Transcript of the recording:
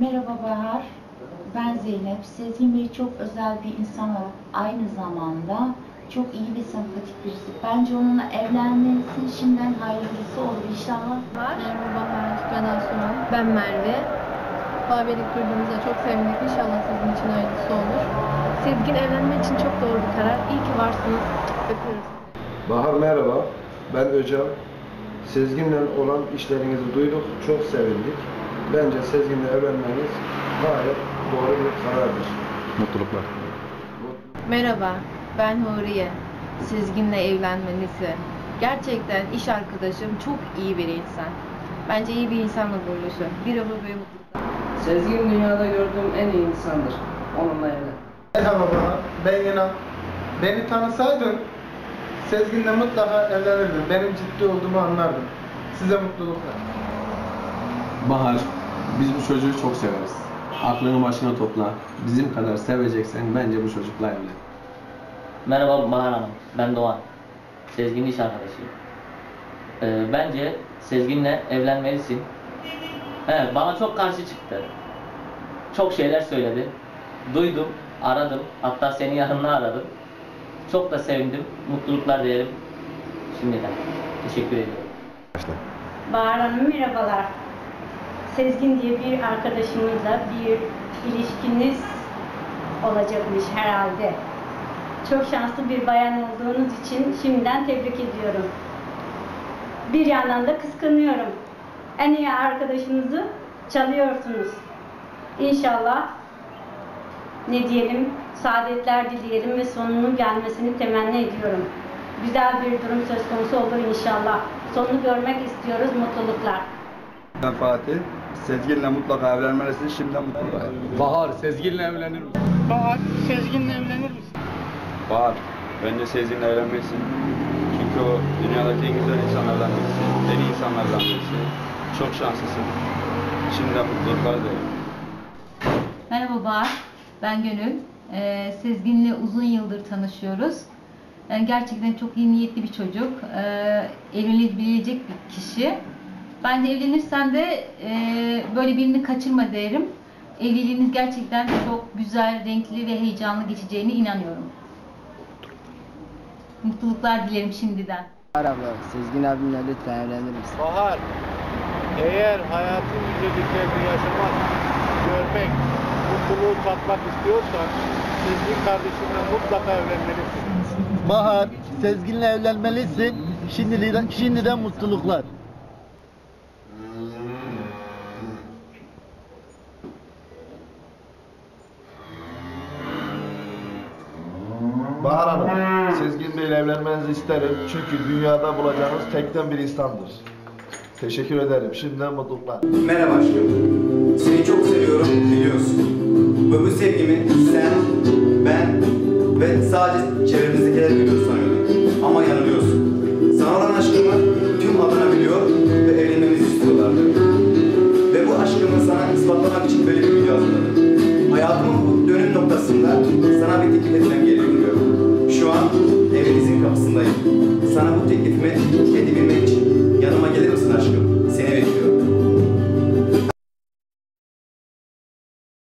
Merhaba Bahar, ben Zeynep. Sezgin Bey çok özel bir insan olup aynı zamanda çok iyi ve sempatik birisi. Bence onunla evlenmenizin şimdiden hayırlısı olur inşallah. Merhaba Bahar, ben Asuna. Ben Merve. Babelik duyduğumuza çok sevindik. İnşallah sizin için hayırlısı olur. Sezgin evlenme için çok doğru bir karar. İyi ki varsınız. Öpüyoruz. Bahar merhaba, ben Öcem. Sezgin'le olan işlerinizi duyduk, çok sevindik. Bence Sezgin'le evlenmeniz gayet doğru bir karardır. Mutluluklar. Merhaba, ben Huriye. Sezgin'le evlenmenizi. Gerçekten iş arkadaşım çok iyi bir insan. Bence iyi bir insanla buluşun. Bir ömür boyu mutluluklar. Sezgin dünyada gördüğüm en iyi insandır. Onunla evlen. Merhaba, ben Gönül. Beni tanısaydın Sezgin'le mutlaka evlenirdim. Benim ciddi olduğumu anlardım. Size mutluluklar. Bahar, biz bu çocuğu çok severiz. Aklını başına topla. Bizim kadar seveceksen bence bu çocukla evlen. Merhaba Bahar Hanım, ben Doğan. Sezgin'in iş arkadaşıyım. Bence Sezgin'le evlenmelisin. Evet, bana çok karşı çıktı. Çok şeyler söyledi. Duydum, aradım. Hatta senin yanına aradım. Çok da sevindim. Mutluluklar dilerim. Şimdiden. Teşekkür ediyorum. Bahar Hanım merhabalar. Sezgin diye bir arkadaşımızla bir ilişkiniz olacakmış herhalde. Çok şanslı bir bayan olduğunuz için şimdiden tebrik ediyorum. Bir yandan da kıskanıyorum. En iyi arkadaşınızı çalıyorsunuz. İnşallah ne diyelim, saadetler dileyelim ve sonunun gelmesini temenni ediyorum. Güzel bir durum söz konusu olur inşallah. Sonunu görmek istiyoruz, mutluluklar. Ben Fatih, Sezgin'le mutlaka evlenmelisin, şimdiden mutlaka. Bahar, Sezgin'le evlenir misin? Bahar, Sezgin'le evlenir misin? Bahar, bence Sezgin'le evlenmelisin. Çünkü o dünyadaki en güzel insanlardan birisi, en iyi insanlardan birisi. Çok şanslısın. Şimdiden mutluluklar dilerim. Merhaba Bahar, ben Gönül. Sezgin'le uzun yıldır tanışıyoruz. Yani gerçekten çok iyi niyetli bir çocuk. Evlenebilecek bir kişi. Bence evlenirsen de böyle birini kaçırma derim. Evliliğiniz gerçekten çok güzel, renkli ve heyecanlı geçeceğine inanıyorum. Mutluluklar dilerim şimdiden. Bahar abla, Sezgin abimle lütfen evlenir misin? Bahar, eğer hayatın güzelliklerini yaşamak, görmek, mutluluğu tatmak istiyorsan Sezgin kardeşimle mutlaka evlenmelisin. Bahar, Sezgin'le evlenmelisin. Şimdiden mutluluklar. Bahar Hanım, Sezgin Bey'le evlenmenizi isterim çünkü dünyada bulacağınız tekten bir insandır. Teşekkür ederim, şimdiden mutluluklar. Merhaba aşkım, seni çok seviyorum biliyorsun. Ve bu sevgimi sen, ben ve sadece çevremizdekiler biliyor sanıyordum. Ama yanılıyorsun. Sana olan aşkımı tüm Adana biliyor ve evlenmemizi istiyorlardı. Ve bu aşkımı sana ispatlamak için böyle bir video hazırladım. Hayatımın dönüm noktasında sana bir teklif etmem gerekiyor. Şu an evinizin kapısındayım. Sana bu teklifimi edebilmek için yanıma gelir misin aşkım?